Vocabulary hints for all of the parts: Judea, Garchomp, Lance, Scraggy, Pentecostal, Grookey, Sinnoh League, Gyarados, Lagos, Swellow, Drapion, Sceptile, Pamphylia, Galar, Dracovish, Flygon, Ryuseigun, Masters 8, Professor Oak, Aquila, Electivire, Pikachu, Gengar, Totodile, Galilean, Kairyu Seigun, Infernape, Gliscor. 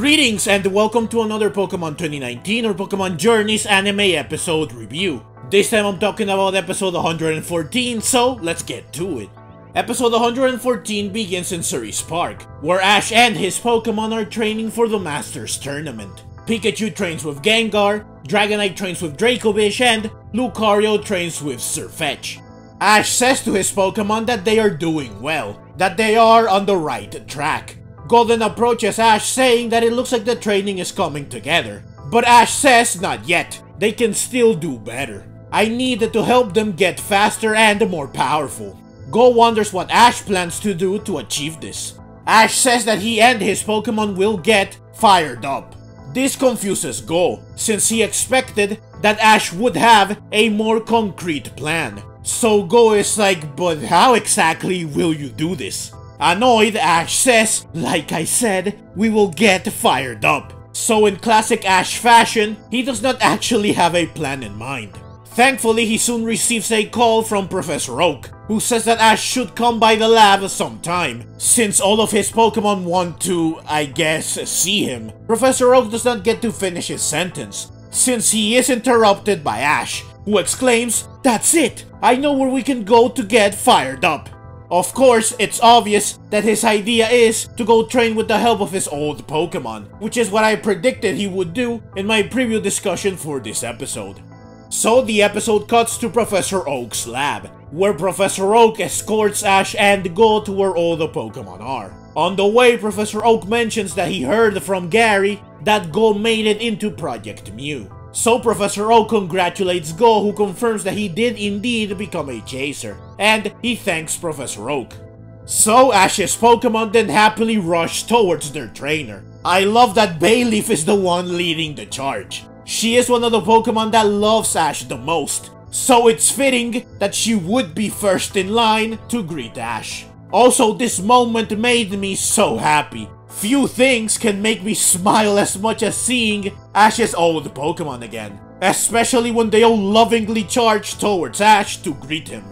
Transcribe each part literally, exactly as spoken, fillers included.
Greetings and welcome to another Pokemon twenty nineteen or Pokemon Journeys anime episode review. This time I'm talking about episode one hundred fourteen, so let's get to it. Episode one hundred fourteen begins in Cerise Park, where Ash and his Pokemon are training for the Masters Tournament. Pikachu trains with Gengar, Dragonite trains with Dracovish, and Lucario trains with Sirfetch. Ash says to his Pokemon that they are doing well, that they are on the right track. Goh then approaches Ash saying that it looks like the training is coming together. But Ash says not yet, they can still do better. I need to help them get faster and more powerful. Goh wonders what Ash plans to do to achieve this. Ash says that he and his Pokemon will get fired up. This confuses Goh, since he expected that Ash would have a more concrete plan. So Goh is like, but how exactly will you do this? Annoyed, Ash says, like I said, we will get fired up. So in classic Ash fashion, he does not actually have a plan in mind. Thankfully, he soon receives a call from Professor Oak, who says that Ash should come by the lab sometime, since all of his Pokemon want to, I guess, see him. Professor Oak does not get to finish his sentence, since he is interrupted by Ash, who exclaims, "That's it! I know where we can go to get fired up!" Of course, it's obvious that his idea is to go train with the help of his old Pokemon, which is what I predicted he would do in my preview discussion for this episode. So the episode cuts to Professor Oak's lab, where Professor Oak escorts Ash and Goh to where all the Pokemon are. On the way, Professor Oak mentions that he heard from Gary that Goh made it into Project Mew. So Professor Oak congratulates Goh, who confirms that he did indeed become a chaser, and he thanks Professor Oak. So Ash's Pokemon then happily rush towards their trainer. I love that Bayleef is the one leading the charge. She is one of the Pokemon that loves Ash the most, so it's fitting that she would be first in line to greet Ash. Also, this moment made me so happy. Few things can make me smile as much as seeing Ash's old Pokemon again, especially when they all lovingly charge towards Ash to greet him.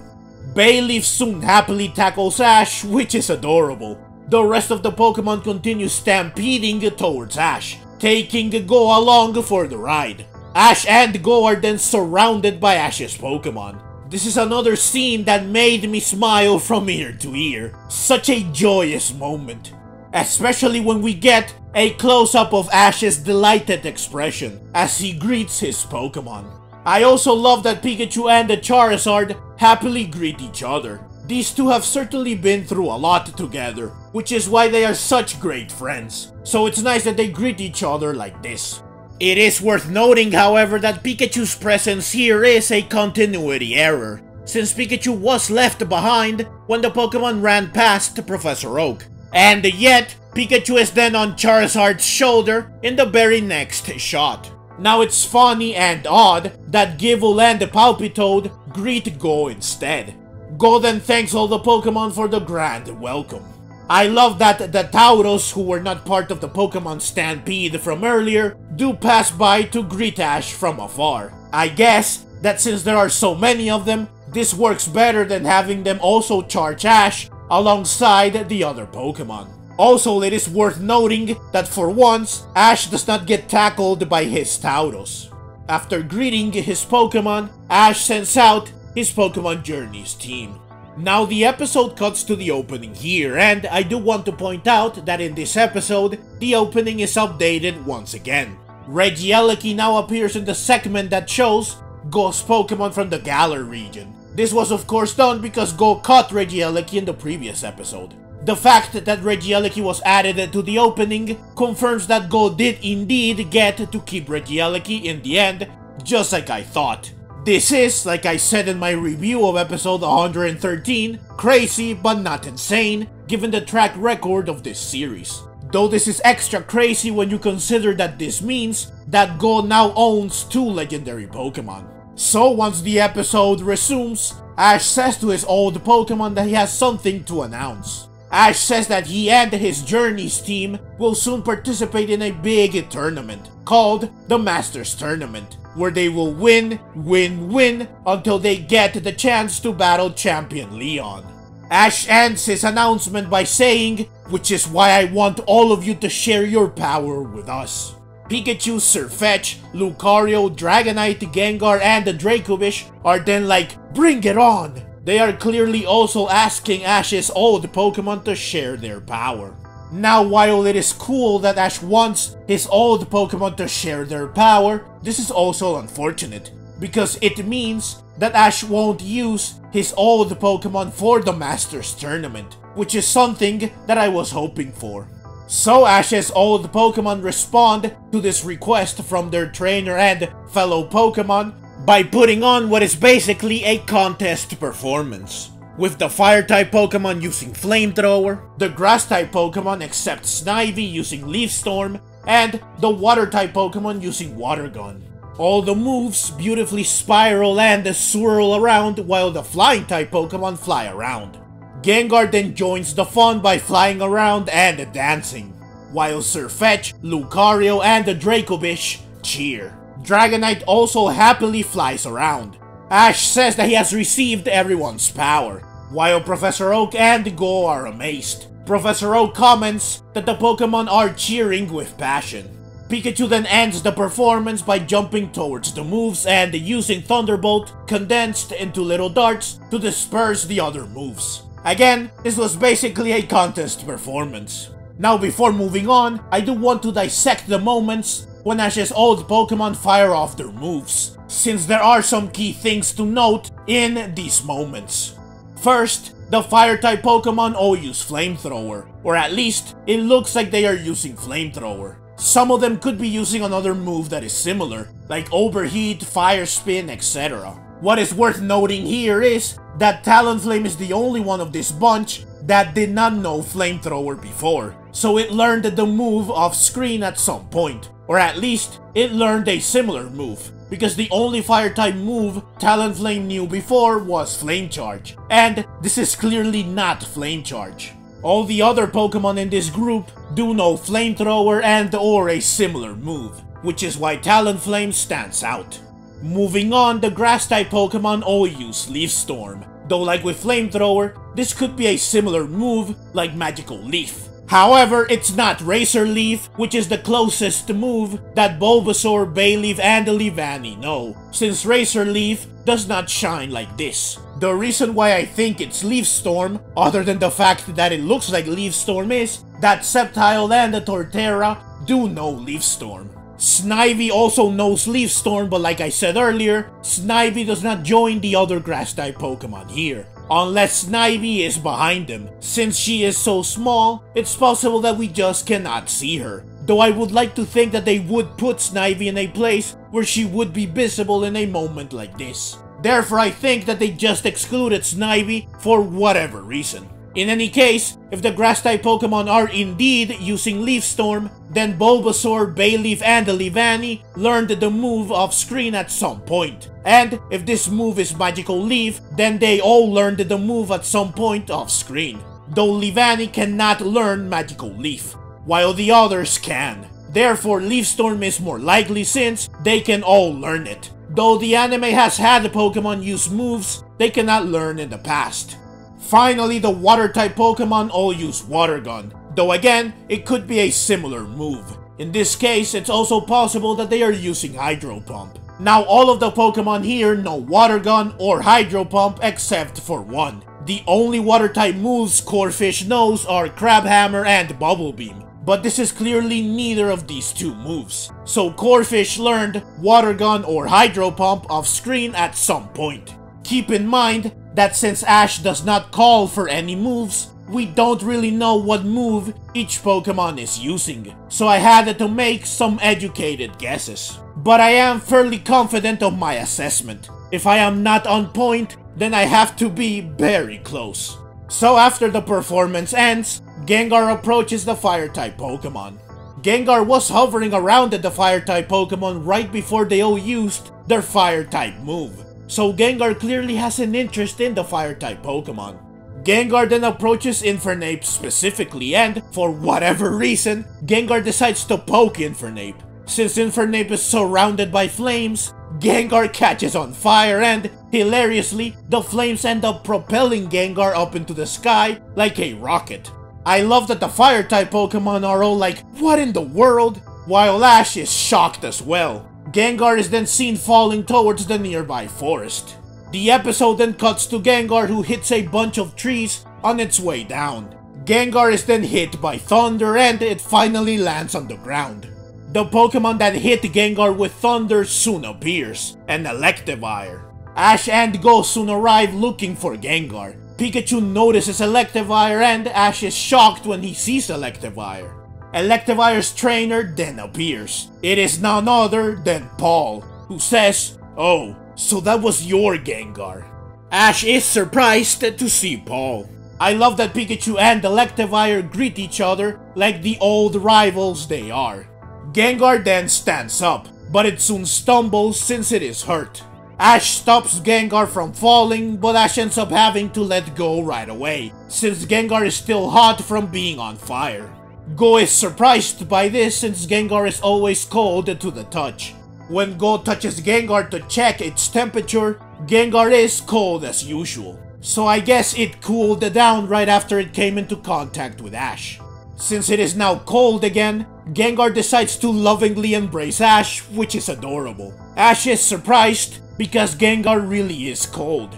Bayleef soon happily tackles Ash, which is adorable. The rest of the Pokemon continue stampeding towards Ash, taking Goh along for the ride. Ash and Goh are then surrounded by Ash's Pokemon. This is another scene that made me smile from ear to ear. Such a joyous moment. Especially when we get a close-up of Ash's delighted expression as he greets his Pokemon. I also love that Pikachu and the Charizard happily greet each other. These two have certainly been through a lot together, which is why they are such great friends. So it's nice that they greet each other like this. It is worth noting, however, that Pikachu's presence here is a continuity error, since Pikachu was left behind when the Pokemon ran past Professor Oak. And yet, Pikachu is then on Charizard's shoulder in the very next shot. Now it's funny and odd that Givul and Palpitoad greet Goh instead. Goh then thanks all the Pokemon for the grand welcome. I love that the Tauros, who were not part of the Pokemon Stampede from earlier, do pass by to greet Ash from afar. I guess that since there are so many of them, this works better than having them also charge Ash alongside the other Pokemon. Also, it is worth noting that for once, Ash does not get tackled by his Tauros. After greeting his Pokemon, Ash sends out his Pokemon Journeys team. Now the episode cuts to the opening here, and I do want to point out that in this episode, the opening is updated once again. Regieleki now appears in the segment that shows Goh's Pokemon from the Galar region. This was of course done because Goh caught Regieleki in the previous episode. The fact that Regieleki was added to the opening confirms that Goh did indeed get to keep Regieleki in the end, just like I thought. This is, like I said in my review of episode one hundred thirteen, crazy but not insane, given the track record of this series. Though this is extra crazy when you consider that this means that Goh now owns two legendary Pokemon. So once the episode resumes, Ash says to his old Pokemon that he has something to announce. Ash says that he and his Journeys team will soon participate in a big tournament called the Masters Tournament, where they will win, win, win until they get the chance to battle Champion Leon. Ash ends his announcement by saying, "Which is why I want all of you to share your power with us." Pikachu, Sirfetch, Lucario, Dragonite, Gengar, and the Dracovish are then like, "Bring it on!" They are clearly also asking Ash's old Pokemon to share their power. Now, while it is cool that Ash wants his old Pokemon to share their power, this is also unfortunate, because it means that Ash won't use his old Pokemon for the Masters Tournament, which is something that I was hoping for. So Ash's old Pokemon respond to this request from their trainer and fellow Pokemon by putting on what is basically a contest performance, with the Fire-type Pokemon using Flamethrower, the Grass-type Pokemon except Snivy using Leaf Storm, and the Water-type Pokemon using Water Gun. All the moves beautifully spiral and swirl around while the Flying-type Pokemon fly around. Gengar then joins the fun by flying around and dancing, while Sirfetch, Lucario, and the Dracovish cheer. Dragonite also happily flies around. Ash says that he has received everyone's power, while Professor Oak and Goh are amazed. Professor Oak comments that the Pokemon are cheering with passion. Pikachu then ends the performance by jumping towards the moves and using Thunderbolt condensed into little darts to disperse the other moves. Again, this was basically a contest performance. Now, before moving on, I do want to dissect the moments when Ash's old Pokemon fire off their moves, since there are some key things to note in these moments. First, the Fire-type Pokemon all use Flamethrower, or at least, it looks like they are using Flamethrower. Some of them could be using another move that is similar, like Overheat, Fire Spin, et cetera. What is worth noting here is that Talonflame is the only one of this bunch that did not know Flamethrower before, so it learned the move off-screen at some point. Or at least, it learned a similar move, because the only Fire-type move Talonflame knew before was Flame Charge, and this is clearly not Flame Charge. All the other Pokemon in this group do know Flamethrower and or a similar move, which is why Talonflame stands out. Moving on, the Grass-type Pokemon all use Leaf Storm, though like with Flamethrower, this could be a similar move like Magical Leaf. However, it's not Razor Leaf, which is the closest move that Bulbasaur, Bayleef, and Leavanny know, since Razor Leaf does not shine like this. The reason why I think it's Leaf Storm, other than the fact that it looks like Leaf Storm, is that Sceptile and the Torterra do know Leaf Storm. Snivy also knows Leaf Storm, but like I said earlier, Snivy does not join the other Grass-type Pokemon here, unless Snivy is behind him. Since she is so small, it's possible that we just cannot see her, though I would like to think that they would put Snivy in a place where she would be visible in a moment like this. Therefore, I think that they just excluded Snivy for whatever reason. In any case, if the Grass-type Pokemon are indeed using Leaf Storm, then Bulbasaur, Bayleef, and Leavanny learned the move off-screen at some point. And if this move is Magical Leaf, then they all learned the move at some point off-screen, though Leavanny cannot learn Magical Leaf, while the others can. Therefore, Leaf Storm is more likely since they can all learn it, though the anime has had the Pokemon use moves they cannot learn in the past. Finally, the Water-type Pokemon all use Water Gun, though again, it could be a similar move. In this case, it's also possible that they are using Hydro Pump. Now, all of the Pokemon here know Water Gun or Hydro Pump except for one. The only Water-type moves Corphish knows are Crab Hammer and Bubble Beam, but this is clearly neither of these two moves, so Corphish learned Water Gun or Hydro Pump off-screen at some point. Keep in mind that since Ash does not call for any moves, we don't really know what move each Pokemon is using, so I had to make some educated guesses. But I am fairly confident of my assessment. If I am not on point, then I have to be very close. So after the performance ends, Gengar approaches the Fire-type Pokemon. Gengar was hovering around at the Fire-type Pokemon right before they all used their Fire-type move, so Gengar clearly has an interest in the Fire-type Pokemon. Gengar then approaches Infernape specifically, and for whatever reason, Gengar decides to poke Infernape. Since Infernape is surrounded by flames, Gengar catches on fire and, hilariously, the flames end up propelling Gengar up into the sky like a rocket. I love that the Fire-type Pokemon are all like, what in the world? While Ash is shocked as well. Gengar is then seen falling towards the nearby forest. The episode then cuts to Gengar, who hits a bunch of trees on its way down. Gengar is then hit by thunder and it finally lands on the ground. The Pokemon that hit Gengar with thunder soon appears, an Electivire. Ash and Goh soon arrive looking for Gengar. Pikachu notices Electivire and Ash is shocked when he sees Electivire. Electivire's trainer then appears. It is none other than Paul, who says, "Oh, so that was your Gengar." Ash is surprised to see Paul. I love that Pikachu and Electivire greet each other like the old rivals they are. Gengar then stands up, but it soon stumbles since it is hurt. Ash stops Gengar from falling, but Ash ends up having to let go right away, since Gengar is still hot from being on fire. Goh is surprised by this, since Gengar is always cold to the touch. When Goh touches Gengar to check its temperature, Gengar is cold as usual. So I guess it cooled down right after it came into contact with Ash. Since it is now cold again, Gengar decides to lovingly embrace Ash, which is adorable. Ash is surprised because Gengar really is cold.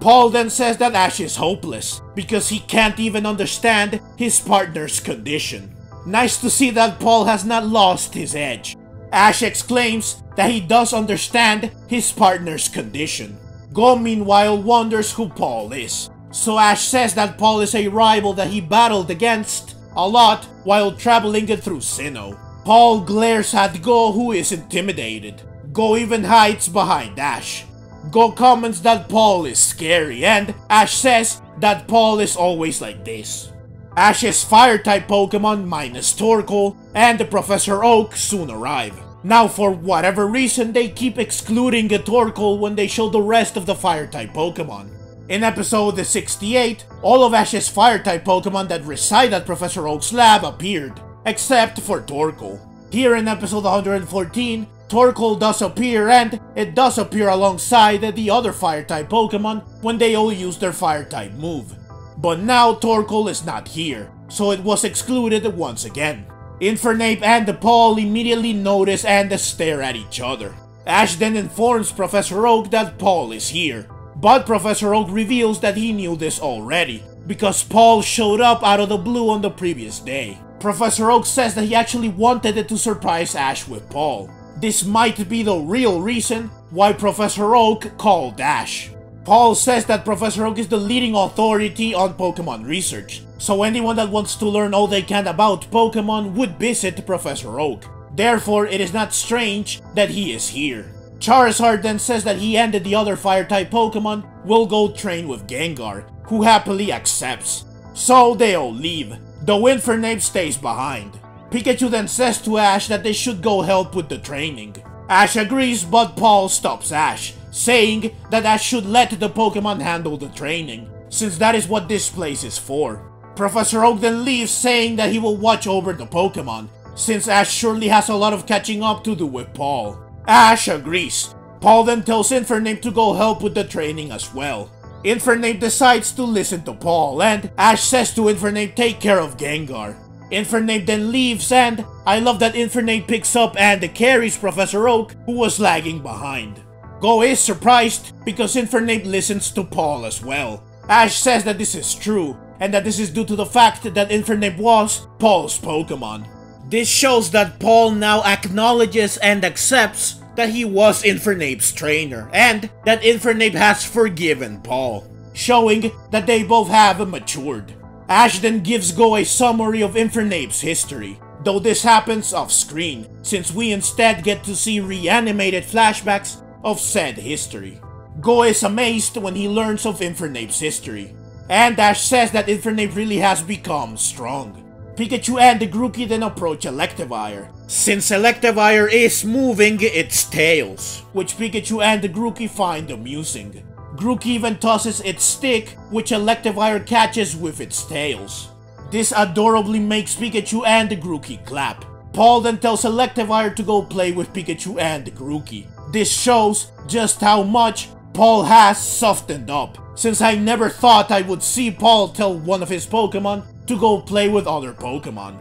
Paul then says that Ash is hopeless because he can't even understand his partner's condition. Nice to see that Paul has not lost his edge. Ash exclaims that he does understand his partner's condition. Goh meanwhile wonders who Paul is, so Ash says that Paul is a rival that he battled against a lot while traveling through Sinnoh. Paul glares at Goh, who is intimidated. Goh even hides behind Ash. Goh comments that Paul is scary, and Ash says that Paul is always like this. Ash's Fire-type Pokemon minus Torkoal and Professor Oak soon arrive. Now, for whatever reason, they keep excluding Torkoal when they show the rest of the Fire-type Pokemon. In episode sixty-eight, all of Ash's Fire-type Pokemon that reside at Professor Oak's lab appeared, except for Torkoal. Here in episode one hundred fourteen, Torkoal does appear, and it does appear alongside the other Fire-type Pokemon when they all use their Fire-type move. But now Torkoal is not here, so it was excluded once again. Infernape and Paul immediately notice and stare at each other. Ash then informs Professor Oak that Paul is here, but Professor Oak reveals that he knew this already, because Paul showed up out of the blue on the previous day. Professor Oak says that he actually wanted to surprise Ash with Paul. This might be the real reason why Professor Oak called Ash. Paul says that Professor Oak is the leading authority on Pokemon research, so anyone that wants to learn all they can about Pokemon would visit Professor Oak. Therefore, it is not strange that he is here. Charizard then says that he and the other Fire-type Pokemon will go train with Gengar, who happily accepts. So they all leave, though Infernape stays behind. Pikachu then says to Ash that they should go help with the training. Ash agrees, but Paul stops Ash, saying that Ash should let the Pokemon handle the training, since that is what this place is for. Professor Oak then leaves, saying that he will watch over the Pokemon, since Ash surely has a lot of catching up to do with Paul. Ash agrees. Paul then tells Infernape to go help with the training as well. Infernape decides to listen to Paul, and Ash says to Infernape, take care of Gengar. Infernape then leaves, and I love that Infernape picks up and carries Professor Oak, who was lagging behind. Goh is surprised because Infernape listens to Paul as well. Ash says that this is true, and that this is due to the fact that Infernape was Paul's Pokemon. This shows that Paul now acknowledges and accepts that he was Infernape's trainer, and that Infernape has forgiven Paul, showing that they both have matured. Ash then gives Goh a summary of Infernape's history, though this happens off-screen, since we instead get to see reanimated flashbacks of said history. Goh is amazed when he learns of Infernape's history, and Ash says that Infernape really has become strong. Pikachu and Grookey then approach Electivire, since Electivire is moving its tails, which Pikachu and Grookey find amusing. Grookey even tosses its stick, which Electivire catches with its tails. This adorably makes Pikachu and Grookey clap. Paul then tells Electivire to go play with Pikachu and Grookey, This shows just how much Paul has softened up, since I never thought I would see Paul tell one of his Pokemon to go play with other Pokemon.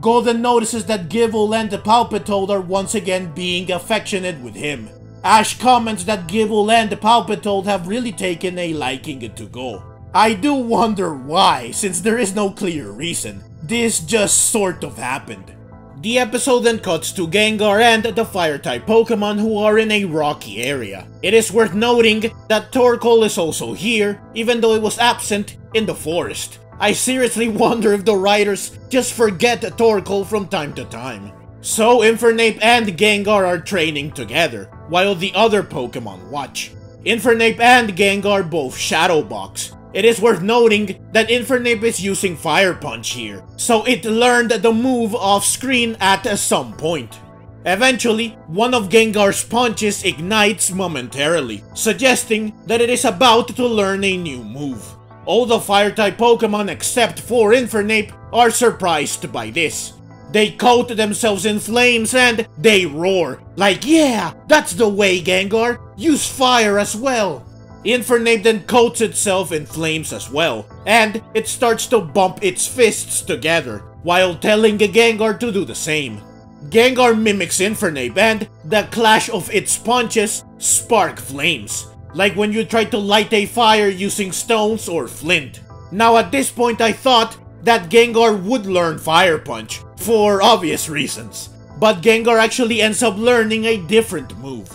Goh then notices that Gibble and the Palpitoad are once again being affectionate with him. Ash comments that Gibble and the Palpitoad have really taken a liking to Goh. I do wonder why, since there is no clear reason. This just sort of happened. The episode then cuts to Gengar and the Fire-type Pokemon who are in a rocky area. It is worth noting that Torkoal is also here, even though it was absent in the forest. I seriously wonder if the writers just forget Torkoal from time to time. So Infernape and Gengar are training together, while the other Pokemon watch. Infernape and Gengar both Shadow Box. It is worth noting that Infernape is using Fire Punch here, so it learned the move off screen at some point. Eventually, one of Gengar's punches ignites momentarily, suggesting that it is about to learn a new move. All the Fire-type Pokemon except for Infernape are surprised by this. They coat themselves in flames and they roar, like, yeah, that's the way, Gengar, use fire as well. Infernape then coats itself in flames as well, and it starts to bump its fists together, while telling Gengar to do the same. Gengar mimics Infernape, and the clash of its punches spark flames, like when you try to light a fire using stones or flint. Now at this point I thought that Gengar would learn Fire Punch, for obvious reasons, but Gengar actually ends up learning a different move.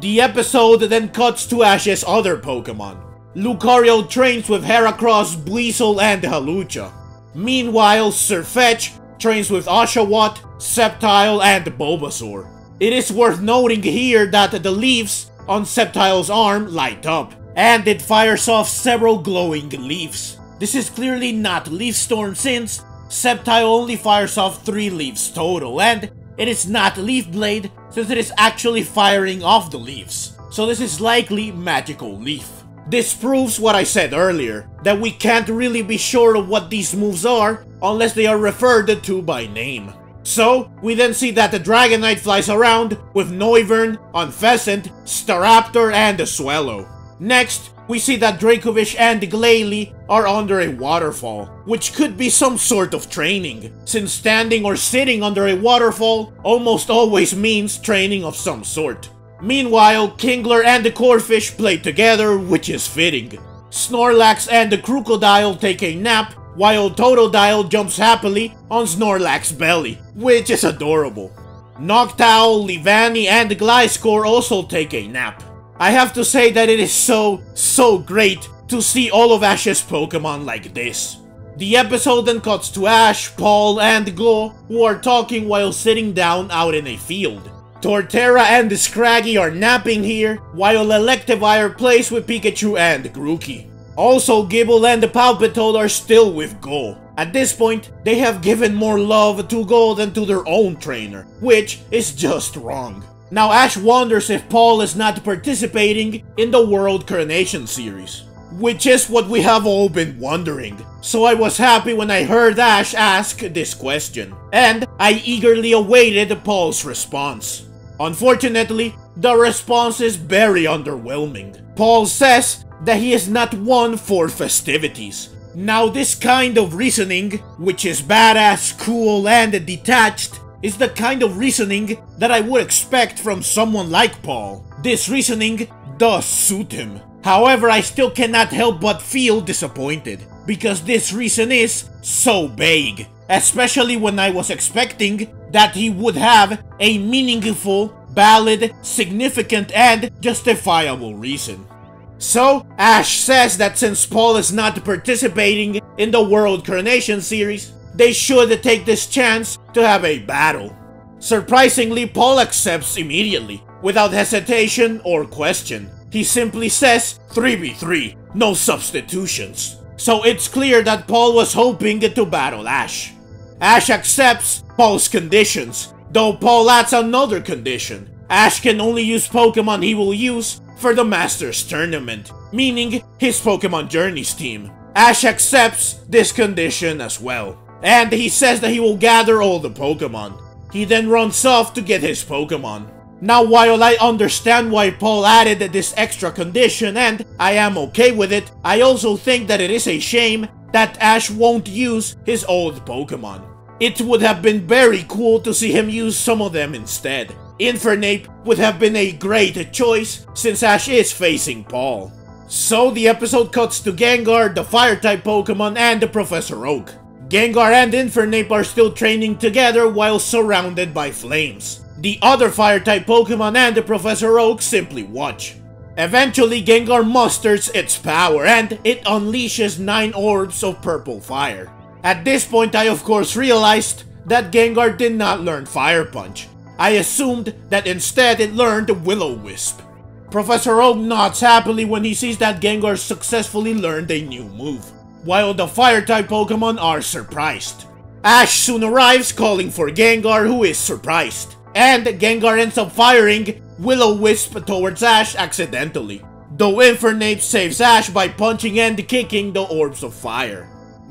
The episode then cuts to Ash's other Pokemon. Lucario trains with Heracross, Buizel, and Halucha. Meanwhile, Sirfetch trains with Oshawott, Sceptile, and Bulbasaur. It is worth noting here that the leaves on Sceptile's arm light up, and it fires off several glowing leaves. This is clearly not Leaf Storm since Sceptile only fires off three leaves total, and it is not Leaf Blade, since it is actually firing off the leaves, so this is likely Magical Leaf. This proves what I said earlier, that we can't really be sure of what these moves are unless they are referred to by name. So, we then see that the Dragonite flies around with Noivern, Unfezant, Staraptor, and Swellow. Next, we see that Dracovish and Glalie are under a waterfall, which could be some sort of training, since standing or sitting under a waterfall almost always means training of some sort. Meanwhile, Kingler and the Corphish play together, which is fitting. Snorlax and the Krookodile take a nap, while Totodile jumps happily on Snorlax's belly, which is adorable. Noctowl, Levani, and Gliscor also take a nap. I have to say that it is so, so great to see all of Ash's Pokemon like this. The episode then cuts to Ash, Paul, and Goh, who are talking while sitting down out in a field. Torterra and Scraggy are napping here, while Electivire plays with Pikachu and Grookey. Also, Gibble and the Palpitoad are still with Goh. At this point, they have given more love to Goh than to their own trainer, which is just wrong. Now Ash wonders if Paul is not participating in the World Coronation series, which is what we have all been wondering, so I was happy when I heard Ash ask this question, and I eagerly awaited Paul's response. Unfortunately, the response is very underwhelming. Paul says that he is not one for festivities. Now this kind of reasoning, which is badass, cool, and detached, is the kind of reasoning that I would expect from someone like Paul. This reasoning does suit him. However, I still cannot help but feel disappointed, because this reason is so vague, especially when I was expecting that he would have a meaningful, valid, significant, and justifiable reason. So, Ash says that since Paul is not participating in the World Coronation series, they should take this chance to have a battle. Surprisingly, Paul accepts immediately, without hesitation or question. He simply says three v three, no substitutions. So it's clear that Paul was hoping to battle Ash. Ash accepts Paul's conditions, though Paul adds another condition. Ash can only use Pokemon he will use for the Masters Tournament, meaning his Pokemon Journeys team. Ash accepts this condition as well, and he says that he will gather all the Pokemon. He then runs off to get his Pokemon. Now, while I understand why Paul added this extra condition and I am okay with it, I also think that it is a shame that Ash won't use his old Pokemon. It would have been very cool to see him use some of them instead. Infernape would have been a great choice since Ash is facing Paul. So the episode cuts to Gengar, the Fire-type Pokemon, and Professor Oak. Gengar and Infernape are still training together while surrounded by flames. The other Fire-type Pokemon and the Professor Oak simply watch. Eventually, Gengar musters its power and it unleashes nine orbs of purple fire. At this point, I of course realized that Gengar did not learn Fire Punch. I assumed that instead it learned Will-O-Wisp. Professor Oak nods happily when he sees that Gengar successfully learned a new move, while the Fire-type Pokemon are surprised. Ash soon arrives calling for Gengar, who is surprised. And Gengar ends up firing Will-O-Wisp towards Ash accidentally, though Infernape saves Ash by punching and kicking the orbs of fire.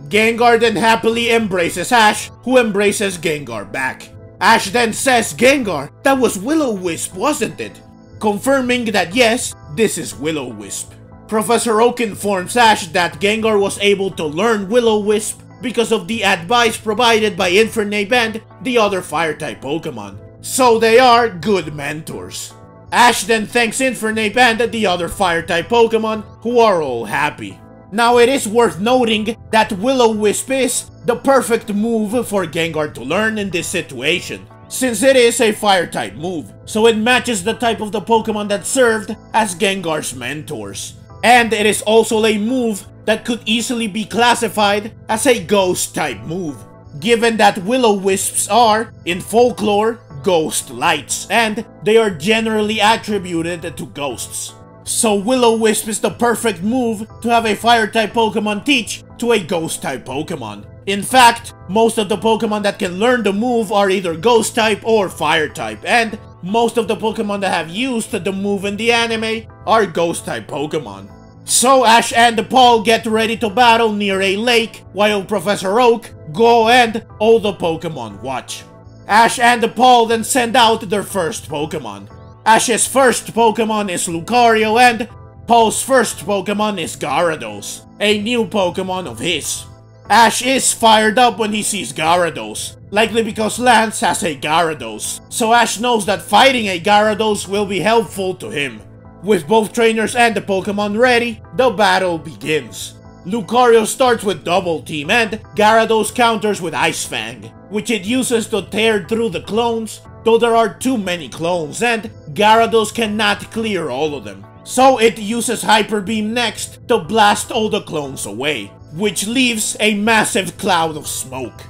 Gengar then happily embraces Ash, who embraces Gengar back. Ash then says, "Gengar, that was Will-O-Wisp, wasn't it?" confirming that yes, this is Will-O-Wisp. Professor Oak informs Ash that Gengar was able to learn Will-O-Wisp because of the advice provided by Infernape and the other Fire-type Pokemon. So they are good mentors. Ash then thanks Infernape and the other Fire-type Pokemon, who are all happy. Now it is worth noting that Will-O-Wisp is the perfect move for Gengar to learn in this situation, since it is a Fire-type move, so it matches the type of the Pokemon that served as Gengar's mentors. And it is also a move that could easily be classified as a Ghost-type move, given that Will-O-Wisps are, in folklore, ghost lights, and they are generally attributed to ghosts. So Will-O-Wisp is the perfect move to have a Fire-type Pokemon teach to a Ghost-type Pokemon. In fact, most of the Pokemon that can learn the move are either Ghost-type or Fire-type, and most of the Pokemon that have used the move in the anime are Ghost-type Pokemon. So Ash and Paul get ready to battle near a lake, while Professor Oak, Goh, and all the Pokemon watch. Ash and Paul then send out their first Pokemon. Ash's first Pokemon is Lucario and Paul's first Pokemon is Gyarados, a new Pokemon of his. Ash is fired up when he sees Gyarados, likely because Lance has a Gyarados, so Ash knows that fighting a Gyarados will be helpful to him. With both trainers and the Pokemon ready, the battle begins. Lucario starts with Double Team and Gyarados counters with Ice Fang, which it uses to tear through the clones, though there are too many clones and Gyarados cannot clear all of them. So it uses Hyper Beam next to blast all the clones away, which leaves a massive cloud of smoke.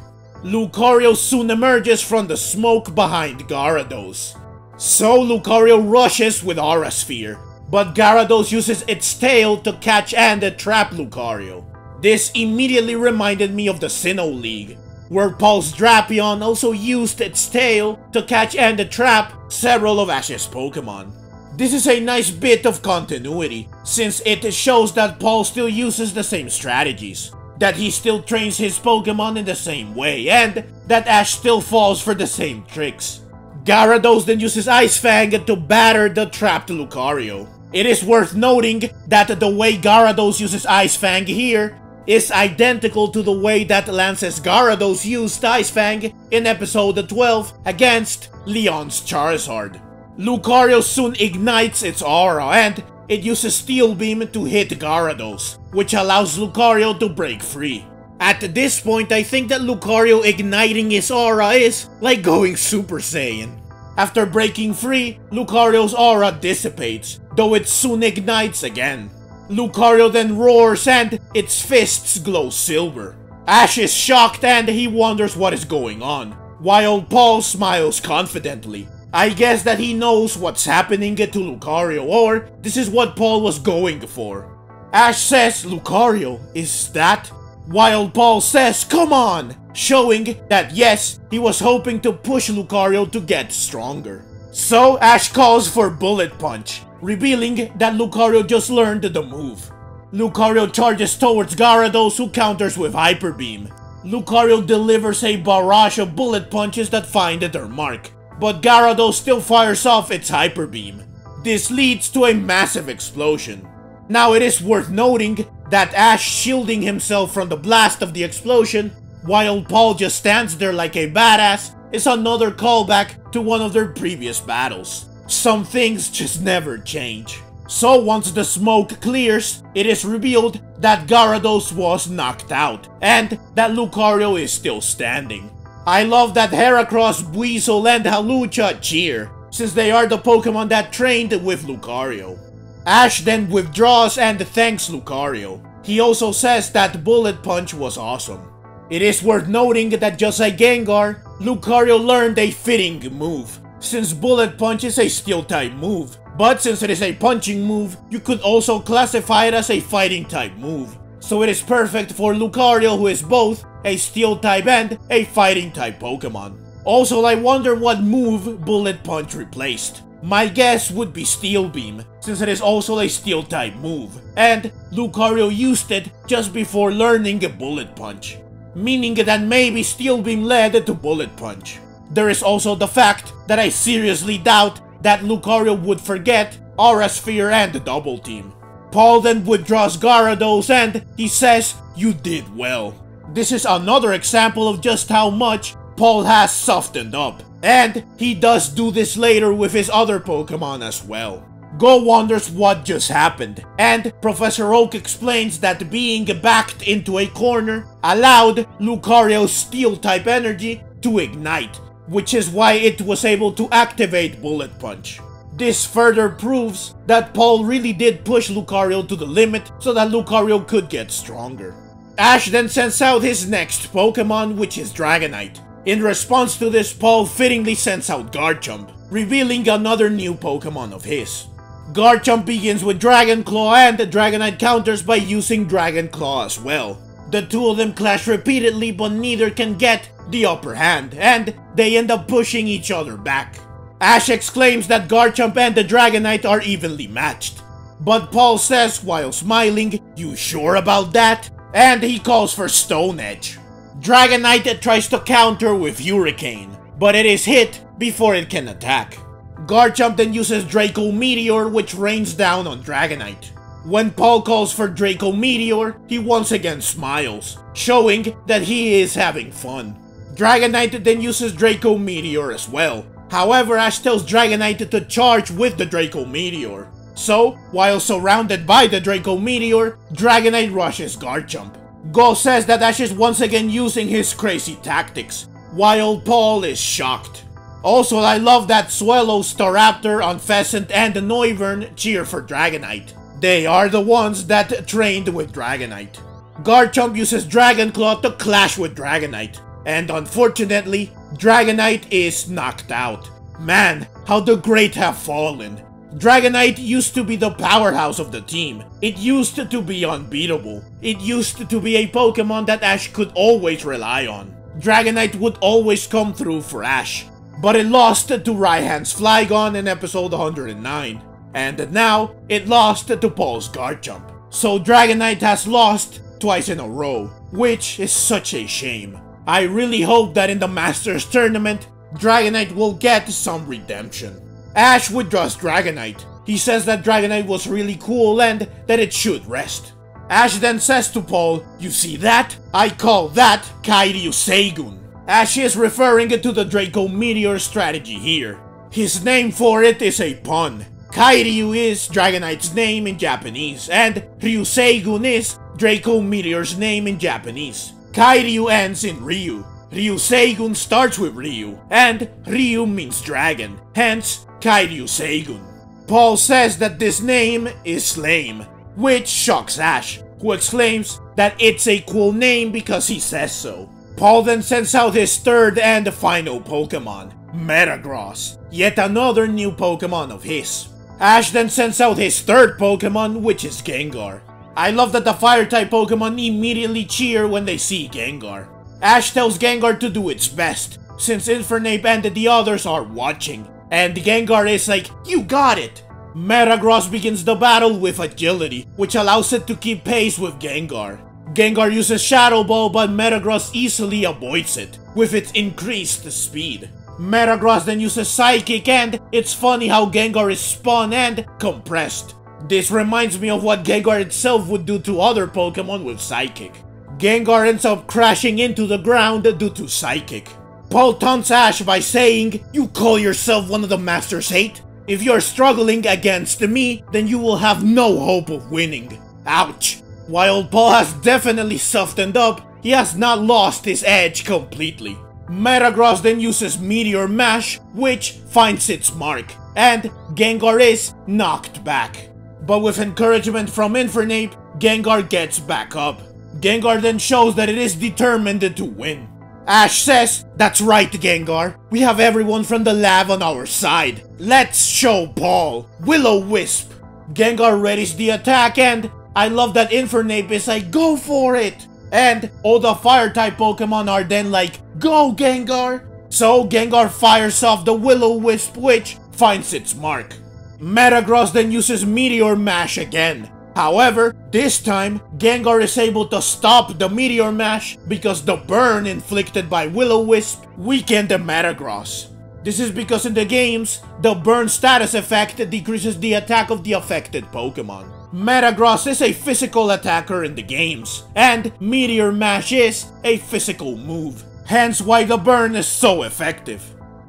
Lucario soon emerges from the smoke behind Gyarados. So Lucario rushes with Aura Sphere, but Gyarados uses its tail to catch and trap Lucario. This immediately reminded me of the Sinnoh League, where Paul's Drapion also used its tail to catch and trap several of Ash's Pokemon. This is a nice bit of continuity, since it shows that Paul still uses the same strategies, that he still trains his Pokemon in the same way, and that Ash still falls for the same tricks. Gyarados then uses Ice Fang to batter the trapped Lucario. It is worth noting that the way Gyarados uses Ice Fang here is identical to the way that Lance's Gyarados used Ice Fang in episode twelve against Leon's Charizard. Lucario soon ignites its aura and it uses Steel Beam to hit Gyarados, which allows Lucario to break free. At this point, I think that Lucario igniting his aura is like going Super Saiyan. After breaking free, Lucario's aura dissipates, though it soon ignites again. Lucario then roars and its fists glow silver. Ash is shocked and he wonders what is going on, while Paul smiles confidently. I guess that he knows what's happening to Lucario, or this is what Paul was going for. Ash says, "Lucario, is that?" while Paul says, "Come on," showing that yes, he was hoping to push Lucario to get stronger. So Ash calls for Bullet Punch, revealing that Lucario just learned the move. Lucario charges towards Gyarados, who counters with Hyper Beam. Lucario delivers a barrage of bullet punches that find their mark, But Gyarados still fires off its Hyper Beam. This leads to a massive explosion. Now it is worth noting that Ash shielding himself from the blast of the explosion, while Paul just stands there like a badass, is another callback to one of their previous battles. Some things just never change. So once the smoke clears, it is revealed that Gyarados was knocked out, and that Lucario is still standing. I love that Heracross, Buizel, and Halucha cheer, since they are the Pokemon that trained with Lucario. Ash then withdraws and thanks Lucario. He also says that Bullet Punch was awesome. It is worth noting that just like Gengar, Lucario learned a fitting move, since Bullet Punch is a Steel-type move, but since it is a punching move, you could also classify it as a Fighting-type move. So it is perfect for Lucario, who is both a Steel-type and a Fighting-type Pokemon. Also, I wonder what move Bullet Punch replaced. My guess would be Steel Beam, since it is also a Steel-type move, and Lucario used it just before learning a Bullet Punch, meaning that maybe Steel Beam led to Bullet Punch. There is also the fact that I seriously doubt that Lucario would forget Aura Sphere and Double Team. Paul then withdraws Gyarados and he says, "You did well." This is another example of just how much Paul has softened up, and he does do this later with his other Pokemon as well. Goh wonders what just happened, and Professor Oak explains that being backed into a corner allowed Lucario's Steel-type energy to ignite, which is why it was able to activate Bullet Punch. This further proves that Paul really did push Lucario to the limit so that Lucario could get stronger. Ash then sends out his next Pokemon, which is Dragonite. In response to this, Paul fittingly sends out Garchomp, revealing another new Pokemon of his. Garchomp begins with Dragon Claw, and Dragonite counters by using Dragon Claw as well. The two of them clash repeatedly, but neither can get the upper hand, and they end up pushing each other back. Ash exclaims that Garchomp and the Dragonite are evenly matched, but Paul says while smiling, "You sure about that?" and he calls for Stone Edge. Dragonite tries to counter with Hurricane, but it is hit before it can attack. Garchomp then uses Draco Meteor, which rains down on Dragonite. When Paul calls for Draco Meteor, he once again smiles, showing that he is having fun. Dragonite then uses Draco Meteor as well. However, Ash tells Dragonite to charge with the Draco Meteor. So, while surrounded by the Draco Meteor, Dragonite rushes Garchomp. Goh says that Ash is once again using his crazy tactics, while Paul is shocked. Also, I love that Swellow, Staraptor, Unfezant, and Noivern cheer for Dragonite. They are the ones that trained with Dragonite. Garchomp uses Dragon Claw to clash with Dragonite, and unfortunately, Dragonite is knocked out. Man, how the great have fallen. Dragonite used to be the powerhouse of the team. It used to be unbeatable. It used to be a Pokemon that Ash could always rely on. Dragonite would always come through for Ash, but it lost to Raihan's Flygon in episode one hundred nine. And now, it lost to Paul's Garchomp. So Dragonite has lost twice in a row, which is such a shame. I really hope that in the Masters Tournament, Dragonite will get some redemption. Ash withdraws Dragonite. He says that Dragonite was really cool and that it should rest. Ash then says to Paul, "You see that? I call that Kairyu Seigun." Ash is referring to the Draco Meteor strategy here. His name for it is a pun. Kairyu is Dragonite's name in Japanese, and Ryuseigun is Draco Meteor's name in Japanese. Kairyu ends in Ryu, Ryuseigun starts with Ryu, and Ryu means dragon, hence Kairyu-seigun. Paul says that this name is lame, which shocks Ash, who exclaims that it's a cool name because he says so. Paul then sends out his third and final Pokemon, Metagross, yet another new Pokemon of his. Ash then sends out his third Pokemon, which is Gengar. I love that the Fire-type Pokemon immediately cheer when they see Gengar. Ash tells Gengar to do its best, since Infernape and the others are watching, and Gengar is like, "You got it!" Metagross begins the battle with agility, which allows it to keep pace with Gengar. Gengar uses Shadow Ball, but Metagross easily avoids it, with its increased speed. Metagross then uses Psychic, and it's funny how Gengar is spun and compressed. This reminds me of what Gengar itself would do to other Pokemon with Psychic. Gengar ends up crashing into the ground due to Psychic. Paul taunts Ash by saying, "You call yourself one of the Masters eight? If you're struggling against me, then you will have no hope of winning." Ouch! While Paul has definitely softened up, he has not lost his edge completely. Metagross then uses Meteor Mash, which finds its mark, and Gengar is knocked back. But with encouragement from Infernape, Gengar gets back up. Gengar then shows that it is determined to win. Ash says, "That's right, Gengar, we have everyone from the lab on our side. Let's show Paul." Will-O-Wisp. Gengar readies the attack, and I love that Infernape is like, "Go for it!" And all the Fire-type Pokemon are then like, "Go, Gengar!" So Gengar fires off the Will-O-Wisp, which finds its mark. Metagross then uses Meteor Mash again. However, this time, Gengar is able to stop the Meteor Mash because the burn inflicted by Will-O-Wisp weakened the Metagross. This is because in the games, the burn status effect decreases the attack of the affected Pokemon. Metagross is a physical attacker in the games, and Meteor Mash is a physical move. Hence why the burn is so effective.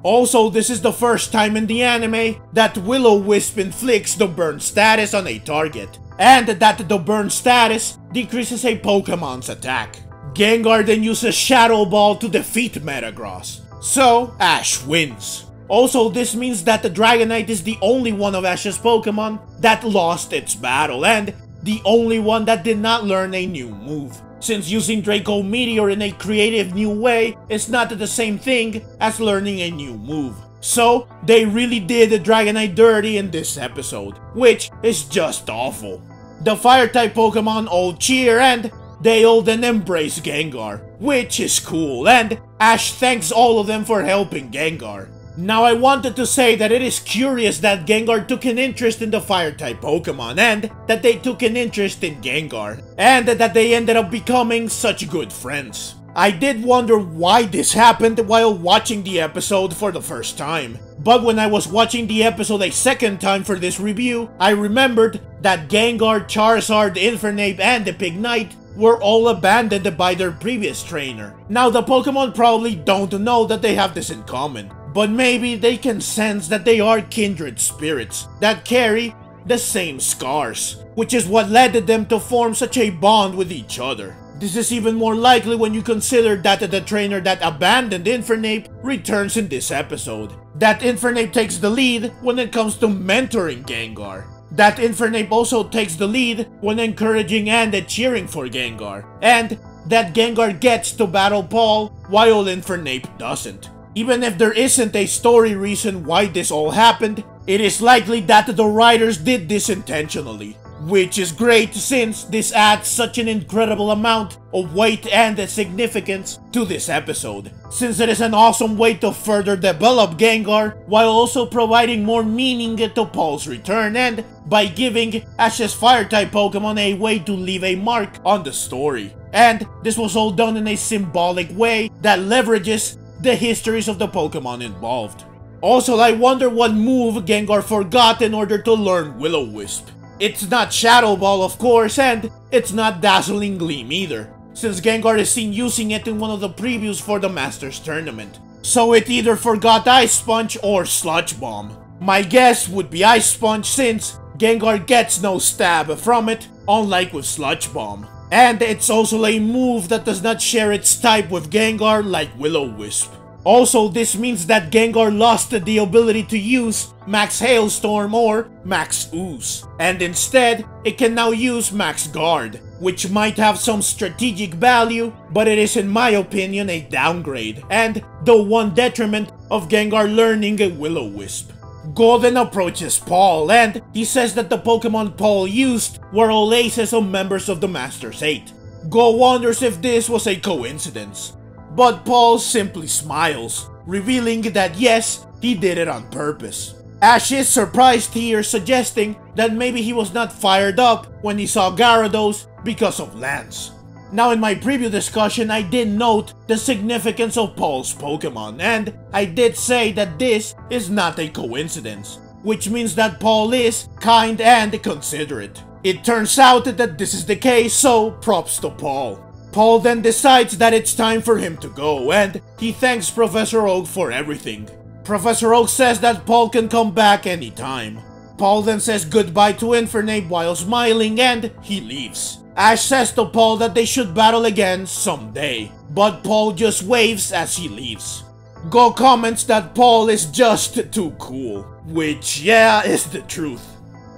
Also, this is the first time in the anime that Will-O-Wisp inflicts the burn status on a target, and that the burn status decreases a Pokemon's attack. Gengar then uses Shadow Ball to defeat Metagross, so Ash wins. Also, this means that the Dragonite is the only one of Ash's Pokemon that lost its battle, and the only one that did not learn a new move, since using Draco Meteor in a creative new way is not the same thing as learning a new move. So, they really did the Dragonite dirty in this episode, which is just awful. The Fire-type Pokemon all cheer, and they all then embrace Gengar, which is cool, and Ash thanks all of them for helping Gengar. Now, I wanted to say that it is curious that Gengar took an interest in the Fire-type Pokemon, and that they took an interest in Gengar, and that they ended up becoming such good friends. I did wonder why this happened while watching the episode for the first time, but when I was watching the episode a second time for this review, I remembered that Gengar, Charizard, Infernape, and the Pignite were all abandoned by their previous trainer. Now, the Pokemon probably don't know that they have this in common, but maybe they can sense that they are kindred spirits that carry the same scars, which is what led them to form such a bond with each other. This is even more likely when you consider that the trainer that abandoned Infernape returns in this episode, that Infernape takes the lead when it comes to mentoring Gengar, that Infernape also takes the lead when encouraging and cheering for Gengar, and that Gengar gets to battle Paul while Infernape doesn't. Even if there isn't a story reason why this all happened, it is likely that the writers did this intentionally, which is great since this adds such an incredible amount of weight and significance to this episode, since it is an awesome way to further develop Gengar while also providing more meaning to Paul's return and by giving Ash's Fire-type Pokemon a way to leave a mark on the story. And this was all done in a symbolic way that leverages the histories of the Pokemon involved. Also, I wonder what move Gengar forgot in order to learn Will-O-Wisp. It's not Shadow Ball, of course, and it's not Dazzling Gleam either, since Gengar is seen using it in one of the previews for the Masters Tournament. So it either forgot Ice Sponge or Sludge Bomb. My guess would be Ice Sponge since Gengar gets no stab from it, unlike with Sludge Bomb. And it's also a move that does not share its type with Gengar like Will-O-Wisp. Also, this means that Gengar lost the ability to use Max Hailstorm or Max Ooze, and instead, it can now use Max Guard, which might have some strategic value, but it is in my opinion a downgrade, and the one detriment of Gengar learning a Will-O-Wisp. Goh then approaches Paul, and he says that the Pokemon Paul used were all aces of members of the Masters eight. Goh wonders if this was a coincidence, but Paul simply smiles, revealing that yes, he did it on purpose. Ash is surprised here, suggesting that maybe he was not fired up when he saw Gyarados because of Lance. Now, in my preview discussion, I did note the significance of Paul's Pokemon, and I did say that this is not a coincidence, which means that Paul is kind and considerate. It turns out that this is the case, so props to Paul. Paul then decides that it's time for him to go, and he thanks Professor Oak for everything. Professor Oak says that Paul can come back anytime. Paul then says goodbye to Infernape while smiling, and he leaves. Ash says to Paul that they should battle again someday, but Paul just waves as he leaves. Goh comments that Paul is just too cool, which, yeah, is the truth.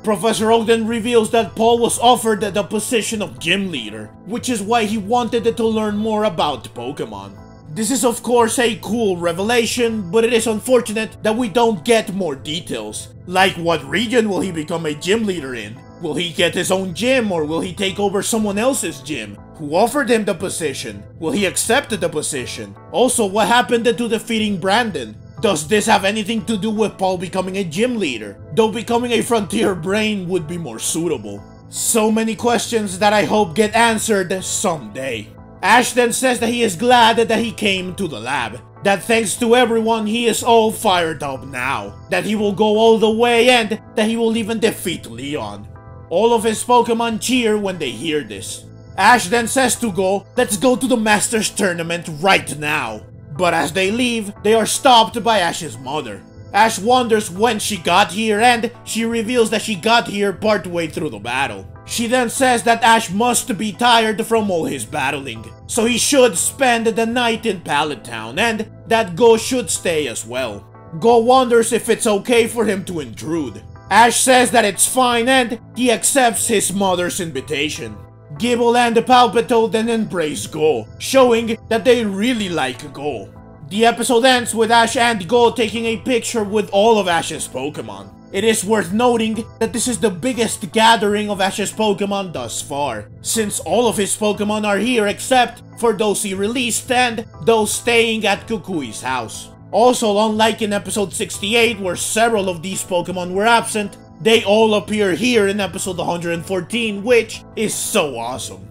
Professor Oak then reveals that Paul was offered the position of gym leader, which is why he wanted to learn more about Pokemon. This is of course a cool revelation, but it is unfortunate that we don't get more details. Like, what region will he become a gym leader in? Will he get his own gym, or will he take over someone else's gym? Who offered him the position? Will he accept the position? Also, what happened to defeating Brandon? Does this have anything to do with Paul becoming a gym leader? Though becoming a frontier brain would be more suitable. So many questions that I hope get answered someday. Ash then says that he is glad that he came to the lab. That thanks to everyone, he is all fired up now. That he will go all the way, and that he will even defeat Leon. All of his Pokemon cheer when they hear this. Ash then says to Goh, let's go to the Masters Tournament right now. But as they leave, they are stopped by Ash's mother. Ash wonders when she got here, and she reveals that she got here partway through the battle. She then says that Ash must be tired from all his battling, so he should spend the night in Pallet Town, and that Goh should stay as well. Goh wonders if it's okay for him to intrude. Ash says that it's fine, and he accepts his mother's invitation. Gibble and Palpito then embrace Goh, showing that they really like Goh. The episode ends with Ash and Goh taking a picture with all of Ash's Pokemon. It is worth noting that this is the biggest gathering of Ash's Pokemon thus far, since all of his Pokemon are here except for those he released and those staying at Kukui's house. Also, unlike in episode sixty-eight, where several of these Pokemon were absent, they all appear here in episode one hundred fourteen, which is so awesome.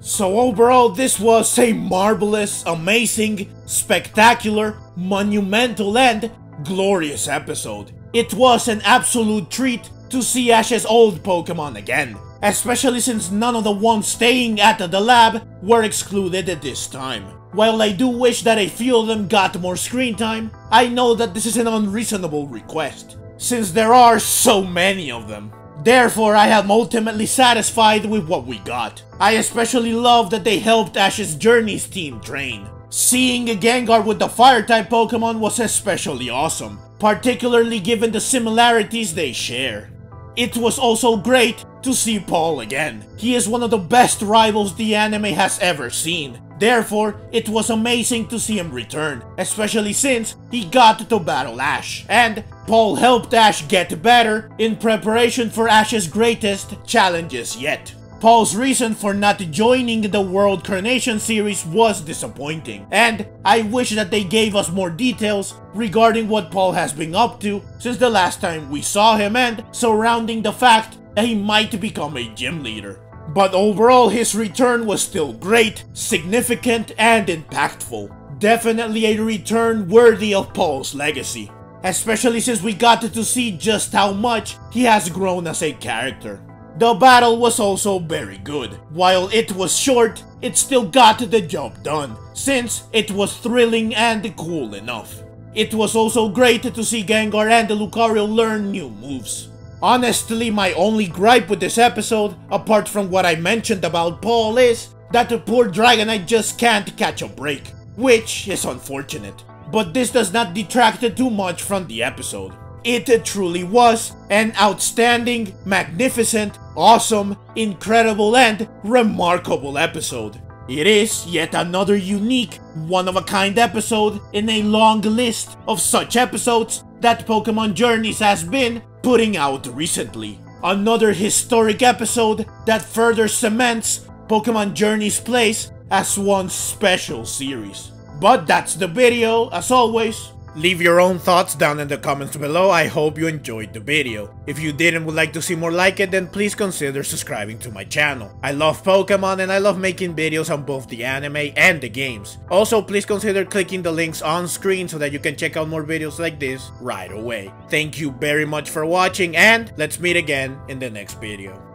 So overall, this was a marvelous, amazing, spectacular, monumental, and glorious episode. It was an absolute treat to see Ash's old Pokemon again, especially since none of the ones staying at the lab were excluded at this time. While I do wish that a few of them got more screen time, I know that this is an unreasonable request, since there are so many of them. Therefore, I am ultimately satisfied with what we got. I especially love that they helped Ash's Journeys team train. Seeing a Gengar with the Fire-type Pokemon was especially awesome, particularly given the similarities they share. It was also great to see Paul again. He is one of the best rivals the anime has ever seen. Therefore, it was amazing to see him return, especially since he got to battle Ash, and Paul helped Ash get better in preparation for Ash's greatest challenges yet. Paul's reason for not joining the World Coronation series was disappointing, and I wish that they gave us more details regarding what Paul has been up to since the last time we saw him and surrounding the fact that he might become a gym leader. But overall, his return was still great, significant, and impactful. Definitely a return worthy of Paul's legacy, especially since we got to see just how much he has grown as a character. The battle was also very good. While it was short, it still got the job done, since it was thrilling and cool enough. It was also great to see Gengar and Lucario learn new moves. Honestly, my only gripe with this episode, apart from what I mentioned about Paul, is that the poor Dragonite just can't catch a break, which is unfortunate. But this does not detract too much from the episode. It truly was an outstanding, magnificent, awesome, incredible, and remarkable episode. It is yet another unique, one-of-a-kind episode in a long list of such episodes that Pokemon Journeys has been putting out recently. Another historic episode that further cements Pokemon Journeys' place as one special series. But that's the video. As always, Leave your own thoughts down in the comments below. I hope you enjoyed the video. If you did and would like to see more like it, then please consider subscribing to my channel. I love Pokemon and I love making videos on both the anime and the games. Also, please consider clicking the links on screen so that you can check out more videos like this right away. Thank you very much for watching, and let's meet again in the next video.